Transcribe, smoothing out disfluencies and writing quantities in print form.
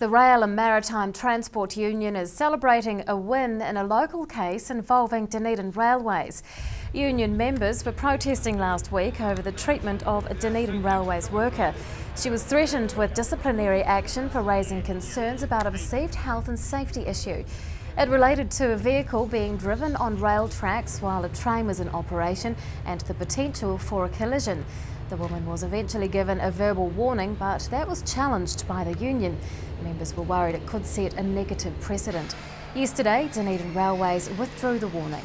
The Rail and Maritime Transport Union is celebrating a win in a local case involving Dunedin Railways. Union members were protesting last week over the treatment of a Dunedin Railways worker. She was threatened with disciplinary action for raising concerns about a perceived health and safety issue. It related to a vehicle being driven on rail tracks while a train was in operation and the potential for a collision. The woman was eventually given a verbal warning, but that was challenged by the union. Members were worried it could set a negative precedent. Yesterday, Dunedin Railways withdrew the warning.